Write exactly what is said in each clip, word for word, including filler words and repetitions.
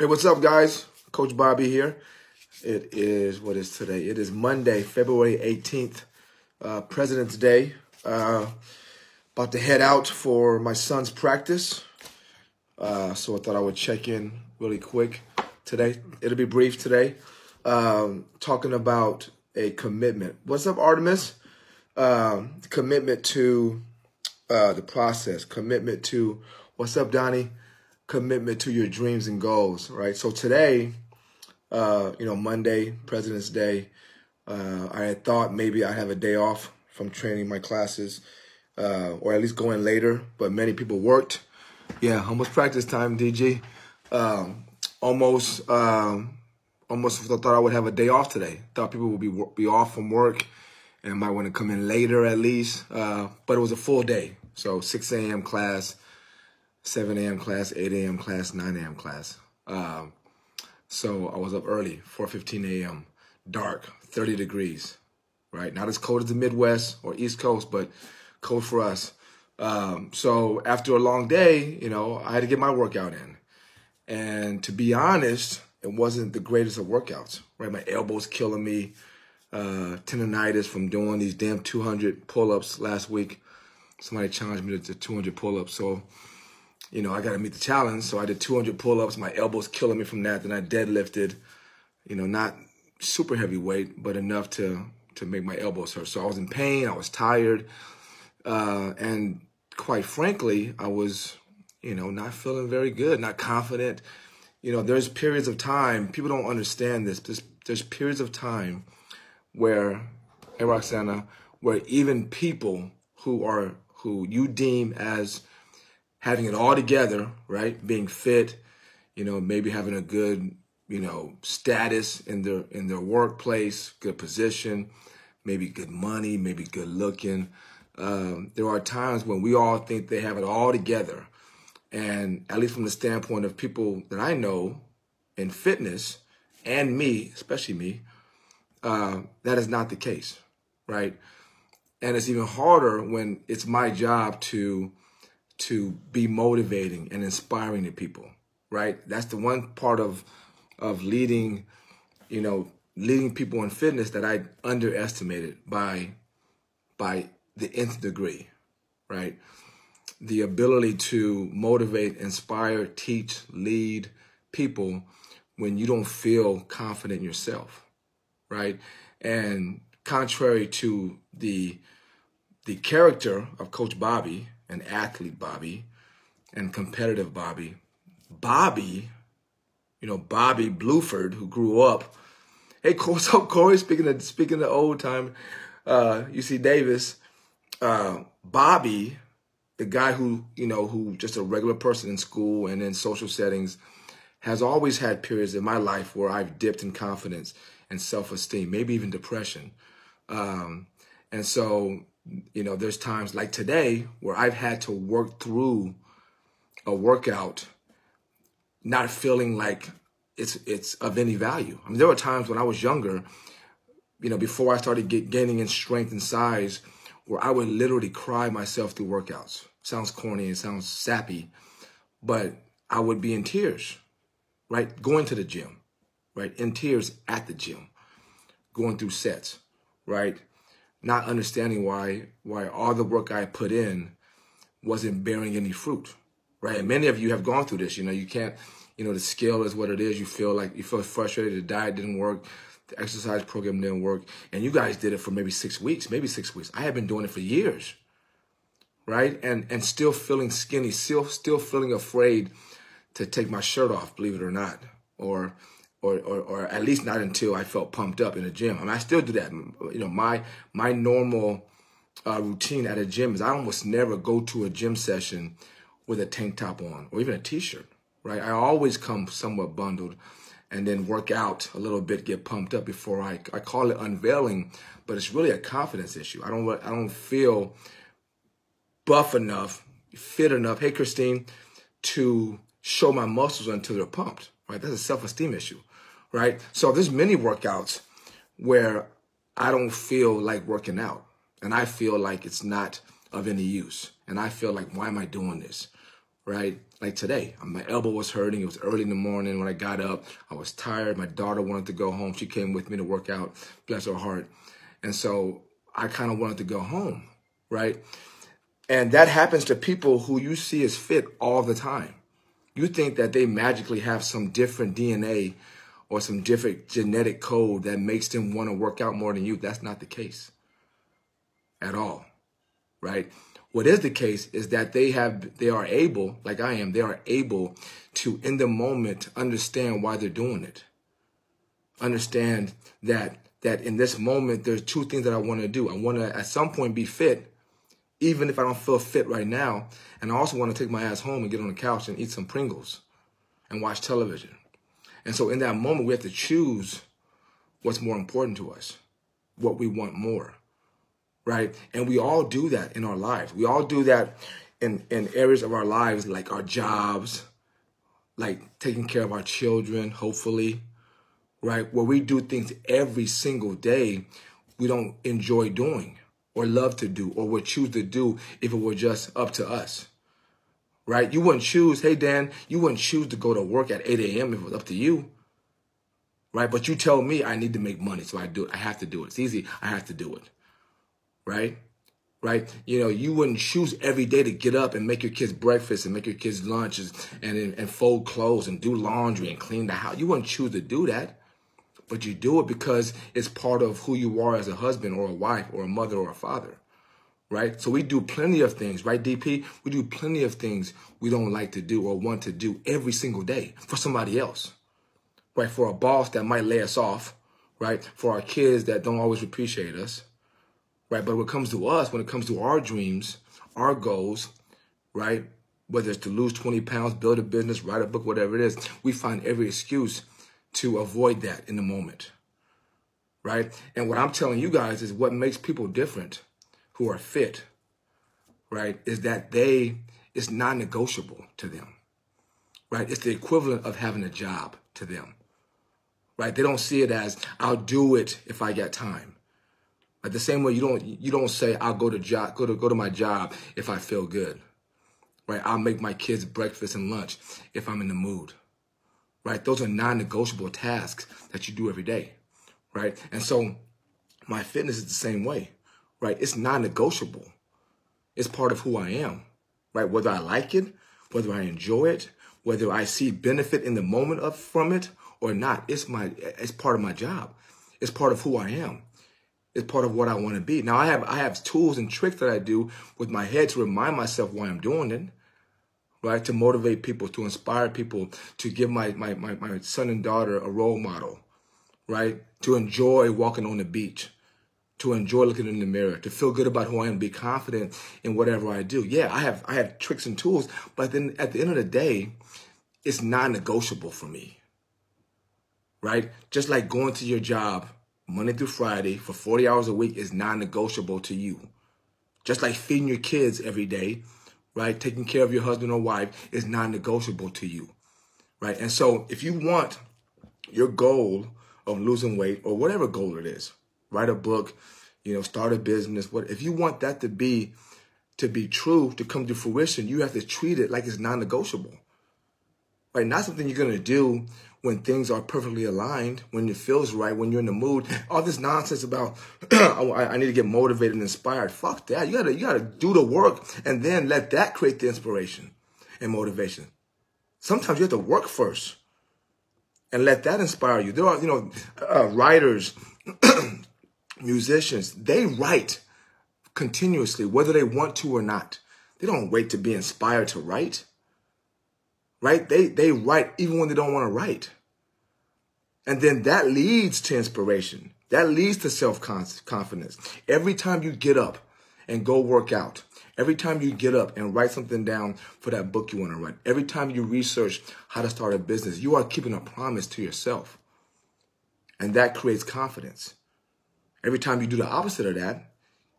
Hey, what's up, guys? Coach Bobby here. It is, what is today? It is Monday, February eighteenth, uh, President's Day. Uh, about to head out for my son's practice. Uh, so I thought I would check in really quick today. It'll be brief today. Um, talking about a commitment. What's up, Artemis? Um, commitment to uh, the process. Commitment to, what's up, Donnie? Commitment to your dreams and goals, right? So today, uh, you know, Monday, President's Day, uh, I had thought maybe I'd have a day off from training my classes, uh, or at least go in later, but many people worked. Yeah, almost practice time, D G. Um, almost, um, almost thought I would have a day off today. Thought people would be, be off from work and might want to come in later at least, uh, but it was a full day. So six A M class, seven A M class, eight A M class, nine A M class. Um, so I was up early, four fifteen A M, dark, thirty degrees, right? Not as cold as the Midwest or East Coast, but cold for us. Um, so after a long day, you know, I had to get my workout in. And to be honest, it wasn't the greatest of workouts, right? My elbow's killing me, uh, tendonitis from doing these damn two hundred pull-ups last week. Somebody challenged me to two hundred pull-ups, so... You know, I got to meet the challenge. So I did two hundred pull-ups. My elbow's killing me from that. Then I deadlifted, you know, not super heavy weight, but enough to to make my elbows hurt. So I was in pain. I was tired. Uh, and quite frankly, I was, you know, not feeling very good, not confident. You know, there's periods of time. People don't understand this. There's, there's periods of time where, hey, Roxana, where even people who are, who you deem as having it all together, right? Being fit, you know, maybe having a good, you know, status in their in their workplace, good position, maybe good money, maybe good looking. Um, there are times when we all think they have it all together, and at least from the standpoint of people that I know in fitness, and me, especially me, uh, that is not the case, right? And it's even harder when it's my job to. to be motivating and inspiring to people, right? That's the one part of of leading, you know, leading people in fitness that I underestimated by by the nth degree, right? The ability to motivate, inspire, teach, lead people when you don't feel confident in yourself, right? And contrary to the the character of Coach Bobby, an athlete Bobby, and competitive Bobby. Bobby, you know, Bobby Bluford, who grew up. Hey, what's up, Corey? Speaking of, speaking of old time, uh, U C Davis, uh, Bobby, the guy who, you know, who just a regular person in school and in social settings, has always had periods in my life where I've dipped in confidence and self-esteem, maybe even depression. Um, and so... You know, there's times like today where I've had to work through a workout, not feeling like it's it's of any value. I mean, there were times when I was younger, you know, before I started get, gaining in strength and size, where I would literally cry myself through workouts. Sounds corny and sounds sappy, but I would be in tears, right? Going to the gym, right? In tears at the gym, going through sets, right? Not understanding why why all the work I put in wasn't bearing any fruit, right? And many of you have gone through this. You know, you can't, you know, the skill is what it is. You feel like, you feel frustrated. The diet didn't work. The exercise program didn't work. And you guys did it for maybe six weeks, maybe six weeks. I have been doing it for years, right? And and still feeling skinny, still, still feeling afraid to take my shirt off, believe it or not, or... Or, or, or at least not until I felt pumped up in the gym. I mean, I still do that. You know, my my normal uh, routine at a gym is I almost never go to a gym session with a tank top on or even a T-shirt, right? I always come somewhat bundled and then work out a little bit, get pumped up before I, I call it unveiling, but it's really a confidence issue. I don't, I don't feel buff enough, fit enough, hey, Christine, to show my muscles until they're pumped, right? That's a self-esteem issue. Right? So there's many workouts where I don't feel like working out and I feel like it's not of any use. And I feel like, why am I doing this? right? Like today, my elbow was hurting. It was early in the morning when I got up. I was tired. My daughter wanted to go home. She came with me to work out, bless her heart. And so I kind of wanted to go home, right? And that happens to people who you see as fit all the time. You think that they magically have some different D N A or some different genetic code that makes them want to work out more than you. That's not the case at all, right? What is the case is that they have, they are able, like I am, they are able to, in the moment, understand why they're doing it. Understand that that in this moment, there's two things that I want to do. I want to, at some point, be fit, even if I don't feel fit right now. And I also want to take my ass home and get on the couch and eat some Pringles and watch television. And so in that moment, we have to choose what's more important to us, what we want more. Right? And we all do that in our lives. We all do that in, in areas of our lives, like our jobs, like taking care of our children, hopefully, right? Where we do things every single day we don't enjoy doing or love to do or would choose to do if it were just up to us, right? You wouldn't choose, hey, Dan, you wouldn't choose to go to work at eight A M if it was up to you, right? But you tell me I need to make money, so I do it. I have to do it. It's easy. I have to do it. Right? Right? You know, you wouldn't choose every day to get up and make your kids breakfast and make your kids lunches and, and, and fold clothes and do laundry and clean the house. You wouldn't choose to do that, but you do it because it's part of who you are as a husband or a wife or a mother or a father. Right? So we do plenty of things, right, D P? We do plenty of things we don't like to do or want to do every single day for somebody else. Right? For a boss that might lay us off, right? For our kids that don't always appreciate us. Right, but when it comes to us, when it comes to our dreams, our goals, right, whether it's to lose twenty pounds, build a business, write a book, whatever it is, we find every excuse to avoid that in the moment, right? And what I'm telling you guys is what makes people different who are fit, right, is that they, it's non-negotiable to them, right? It's the equivalent of having a job to them, right? They don't see it as, I'll do it if I got time. Like the same way you don't you don't say I'll go to job go to go to my job if I feel good, right? I'll make my kids breakfast and lunch if I'm in the mood, right? Those are non-negotiable tasks that you do every day, right? And so my fitness is the same way, right? It's non-negotiable. It's part of who I am, right? Whether I like it, whether I enjoy it, whether I see benefit in the moment of from it or not, it's my it's part of my job. It's part of who I am. It's part of what I want to be. Now, I have I have tools and tricks that I do with my head to remind myself why I'm doing it, right? To motivate people, to inspire people, to give my, my, my, my son and daughter a role model, right? To enjoy walking on the beach, to enjoy looking in the mirror, to feel good about who I am, be confident in whatever I do. Yeah, I have, I have tricks and tools, but then at the end of the day, it's non-negotiable for me, right? Just like going to your job Monday through Friday for forty hours a week is non-negotiable to you. Just like feeding your kids every day, right? Taking care of your husband or wife is non-negotiable to you, right? And so if you want your goal of losing weight or whatever goal it is, write a book, you know, start a business, what if you want that to be, to be true, to come to fruition, you have to treat it like it's non-negotiable, right? Not something you're going to do when things are perfectly aligned, when it feels right, when you're in the mood. All this nonsense about, I need to get motivated and inspired. Fuck that. You gotta, you gotta do the work and then let that create the inspiration and motivation. Sometimes you have to work first and let that inspire you. There are, you know, uh, writers, musicians, they write continuously, whether they want to or not. They don't wait to be inspired to write. Right? They, they write even when they don't want to write. And then that leads to inspiration. That leads to self-confidence. Every time you get up and go work out, every time you get up and write something down for that book you want to write, every time you research how to start a business, you are keeping a promise to yourself. And that creates confidence. Every time you do the opposite of that,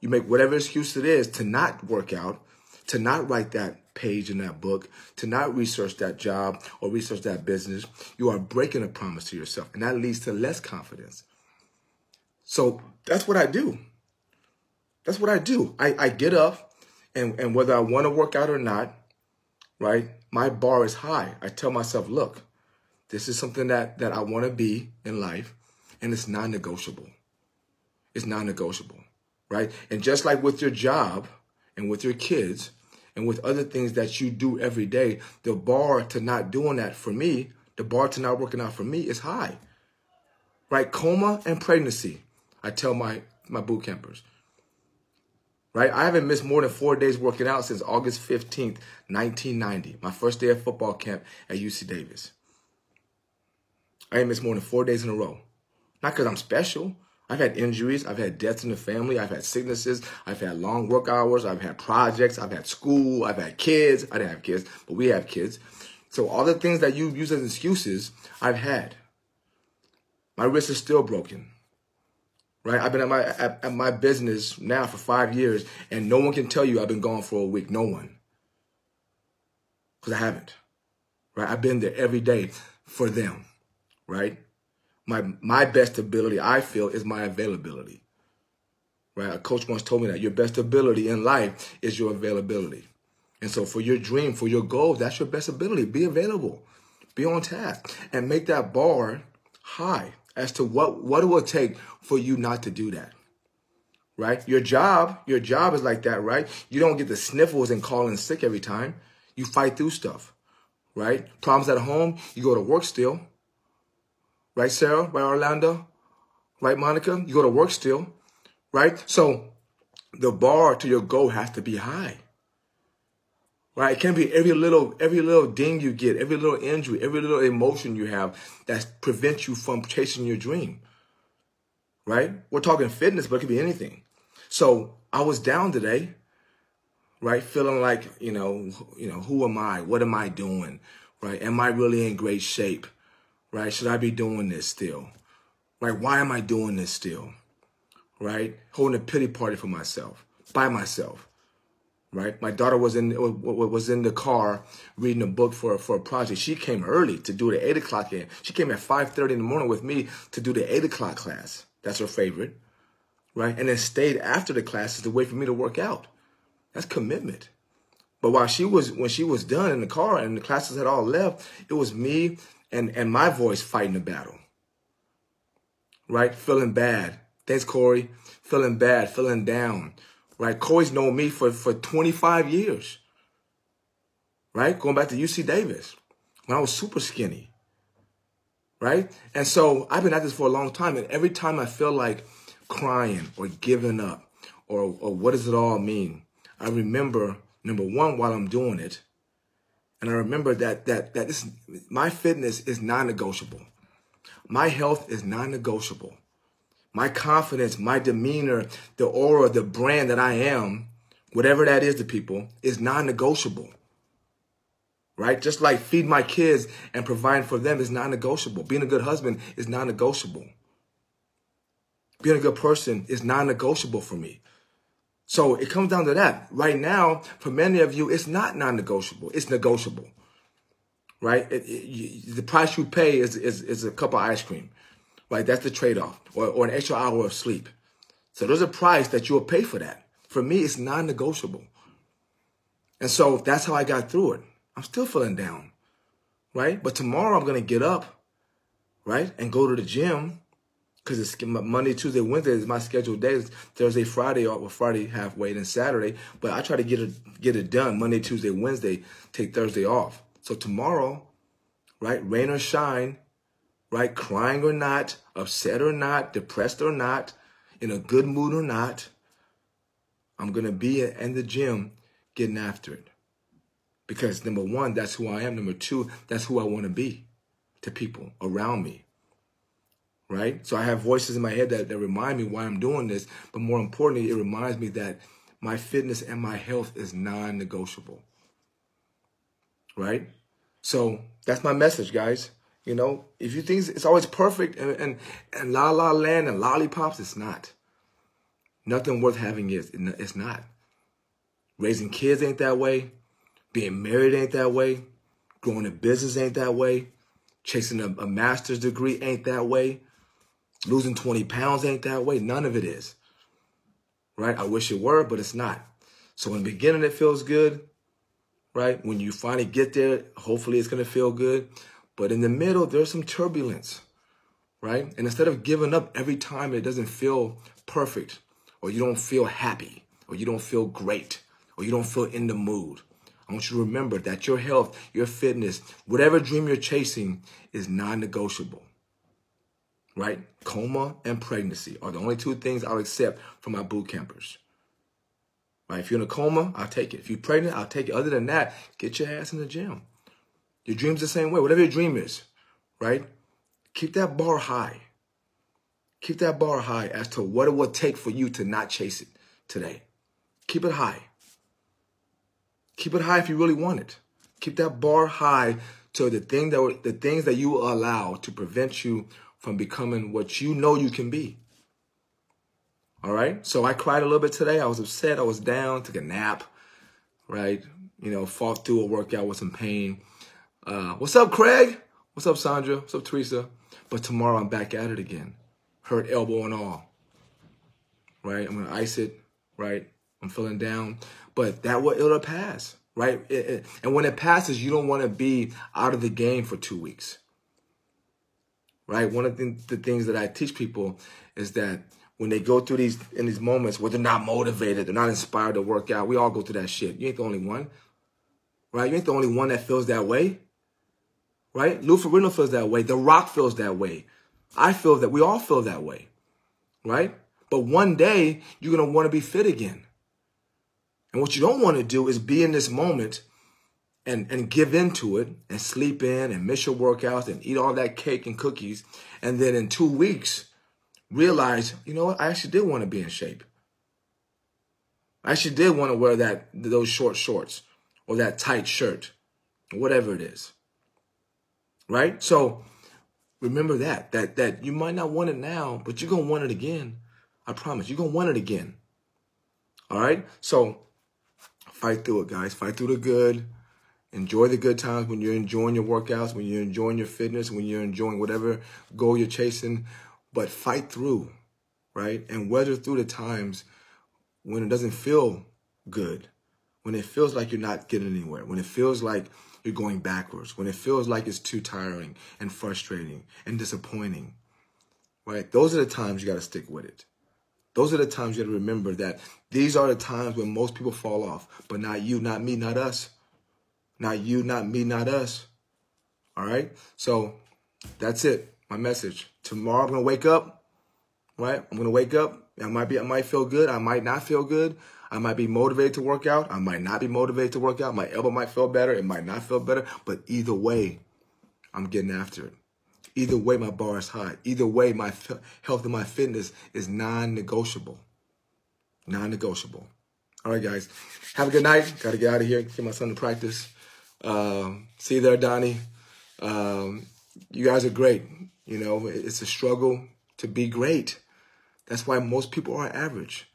you make whatever excuse it is to not work out, to not write that page in that book, to not research that job or research that business, you are breaking a promise to yourself. And that leads to less confidence. So that's what I do. That's what I do. I, I get up and, and whether I want to work out or not, right? My bar is high. I tell myself, look, this is something that, that I want to be in life, and it's non-negotiable. It's non-negotiable, right? And just like with your job and with your kids and with other things that you do every day, the bar to not doing that for me, the bar to not working out for me is high, right? Coma and pregnancy, I tell my, my boot campers, right? I haven't missed more than four days working out since August fifteenth, nineteen ninety, my first day of football camp at U C Davis. I ain't missed more than four days in a row. Not because I'm special. I've had injuries. I've had deaths in the family. I've had sicknesses. I've had long work hours. I've had projects. I've had school. I've had kids. I didn't have kids, but we have kids. So all the things that you use as excuses, I've had. My wrist is still broken, right? I've been at my, at, at my business now for five years, and no one can tell you I've been gone for a week. No one. Because I haven't, right? I've been there every day for them, right? My my best ability, I feel, is my availability, right? A coach once told me that your best ability in life is your availability. And so for your dream, for your goal, that's your best ability. Be available. Be on task. And make that bar high as to what, what it will take for you not to do that, right? Your job, your job is like that, right? You don't get the sniffles and call in sick every time. You fight through stuff, right? Problems at home, you go to work still. Right, Sarah? Right, Orlando? Right, Monica? You go to work still, right? So the bar to your goal has to be high, right? It can't be every little, every little ding you get, every little injury, every little emotion you have that prevents you from chasing your dream, right? We're talking fitness, but it could be anything. So I was down today, right, feeling like, you know, you know, who am I? What am I doing, right? Am I really in great shape? Right? Should I be doing this still? Right? Why am I doing this still? Right? Holding a pity party for myself, by myself. Right? My daughter was in was in the car reading a book for for a project. She came early to do the eight o'clock in. She came at five thirty in the morning with me to do the eight o'clock class. That's her favorite, right? And then stayed after the classes to wait for me to work out. That's commitment. But while she was when she was done in the car and the classes had all left, it was me. And, and my voice fighting the battle, right? Feeling bad. Thanks, Corey. Feeling bad, feeling down, right? Corey's known me for, for twenty-five years, right? Going back to U C Davis when I was super skinny, right? And so I've been at this for a long time, and every time I feel like crying or giving up or, or what does it all mean, I remember, number one, while I'm doing it, and I remember that that that this, my fitness is non-negotiable. My health is non-negotiable. My confidence, my demeanor, the aura, the brand that I am, whatever that is to people, is non-negotiable. Right? Just like feed my kids and providing for them is non-negotiable. Being a good husband is non-negotiable. Being a good person is non-negotiable for me. So it comes down to that. Right now, for many of you, it's not non-negotiable. It's negotiable, right? It, it, you, the price you pay is, is, is a cup of ice cream, right? That's the trade-off, or, or an extra hour of sleep. So there's a price that you'll pay for that. For me, it's non-negotiable. And so that's how I got through it. I'm still feeling down, right? But tomorrow I'm going to get up, right, and go to the gym. Because it's Monday, Tuesday, Wednesday is my scheduled days. Thursday, Friday, or Friday halfway, then Saturday. But I try to get it get it done Monday, Tuesday, Wednesday. Take Thursday off. So tomorrow, right, rain or shine, right, crying or not, upset or not, depressed or not, in a good mood or not, I'm gonna be in the gym getting after it. Because number one, that's who I am. Number two, that's who I want to be to people around me. Right? So I have voices in my head that, that remind me why I'm doing this. But more importantly, it reminds me that my fitness and my health is non-negotiable. Right? So that's my message, guys. You know, if you think it's always perfect and, and, and la la land and lollipops, it's not. Nothing worth having is. It's not. Raising kids ain't that way. Being married ain't that way. Growing a business ain't that way. Chasing a, a master's degree ain't that way. Losing twenty pounds ain't that way. None of it is, right? I wish it were, but it's not. So in the beginning, it feels good, right? When you finally get there, hopefully it's going to feel good. But in the middle, there's some turbulence, right? And instead of giving up every time it doesn't feel perfect, or you don't feel happy, or you don't feel great, or you don't feel in the mood, I want you to remember that your health, your fitness, whatever dream you're chasing is non-negotiable, right? Coma and pregnancy are the only two things I'll accept from my boot campers. Right? If you're in a coma, I'll take it. If you're pregnant, I'll take it. Other than that, get your ass in the gym. Your dream's the same way. Whatever your dream is, right? Keep that bar high. Keep that bar high as to what it will take for you to not chase it today. Keep it high. Keep it high if you really want it. Keep that bar high to the thing that the things that you allow to prevent you from becoming what you know you can be. All right? So I cried a little bit today. I was upset. I was down. Took a nap, right? You know, fought through a workout with some pain. Uh, what's up, Craig? What's up, Sandra? What's up, Teresa? But tomorrow I'm back at it again. Hurt elbow and all. Right? I'm going to ice it, right? I'm feeling down, but that will, it'll pass, right? It, it, and when it passes, you don't want to be out of the game for two weeks, right? One of the, the things that I teach people is that when they go through these, in these moments where they're not motivated, they're not inspired to work out, we all go through that shit. You ain't the only one, right? You ain't the only one that feels that way, right? Lou Ferrigno feels that way. The Rock feels that way. I feel that. We all feel that way, right? But one day, you're going to want to be fit again. And what you don't want to do is be in this moment and, and give into it and sleep in and miss your workouts and eat all that cake and cookies. And then in two weeks, realize, you know what? I actually did want to be in shape. I actually did want to wear that those short shorts or that tight shirt, whatever it is. Right? So remember that, that, that you might not want it now, but you're going to want it again. I promise. You're going to want it again. All right? So fight through it, guys. Fight through the good. Enjoy the good times when you're enjoying your workouts, when you're enjoying your fitness, when you're enjoying whatever goal you're chasing. But fight through, right? And weather through the times when it doesn't feel good, when it feels like you're not getting anywhere, when it feels like you're going backwards, when it feels like it's too tiring and frustrating and disappointing, right? Those are the times you got to stick with it. Those are the times you got to remember that these are the times when most people fall off, but not you, not me, not us. Not you, not me, not us. All right? So that's it, my message. Tomorrow I'm going to wake up, right? I'm going to wake up. I might be, I might feel good. I might not feel good. I might be motivated to work out. I might not be motivated to work out. My elbow might feel better. It might not feel better. But either way, I'm getting after it. Either way, my bar is high. Either way, my health and my fitness is non-negotiable. Non-negotiable. All right, guys. Have a good night. Got to get out of here. Get my son to practice. Um, see you there, Donnie. Um, you guys are great. You know, it's a struggle to be great. That's why most people are average.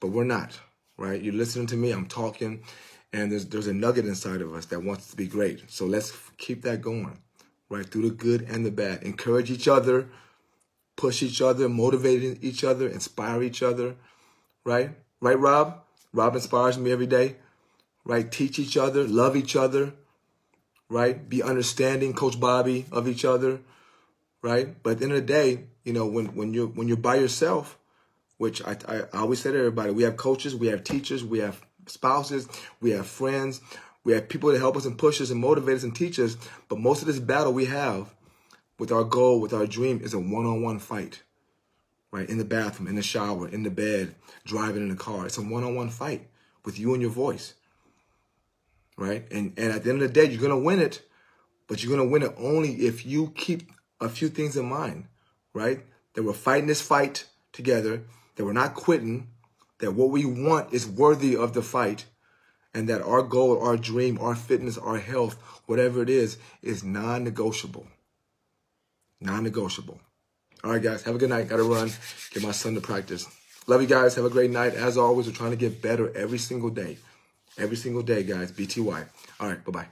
But we're not, right? You're listening to me. I'm talking. And there's, there's a nugget inside of us that wants to be great. So let's keep that going. Right, through the good and the bad. Encourage each other, push each other, motivate each other, inspire each other, right? Right, Rob? Rob inspires me every day, right? Teach each other, love each other, right? Be understanding, Coach Bobby, of each other, right? But at the end of the day, you know, when, when, you're, when you're by yourself, which I, I, I always say to everybody, we have coaches, we have teachers, we have spouses, we have friends, we have people that help us and push us and motivate us and teach us. But most of this battle we have with our goal, with our dream, is a one-on-one fight, right? In the bathroom, in the shower, in the bed, driving in the car. It's a one-on-one fight with you and your voice, right? And, and at the end of the day, you're going to win it, but you're going to win it only if you keep a few things in mind, right? That we're fighting this fight together, that we're not quitting, that what we want is worthy of the fight, and that our goal, our dream, our fitness, our health, whatever it is, is non-negotiable. Non-negotiable. All right, guys. Have a good night. Got to run. Get my son to practice. Love you guys. Have a great night. As always, we're trying to get better every single day. Every single day, guys. B T Y. All right. Bye-bye.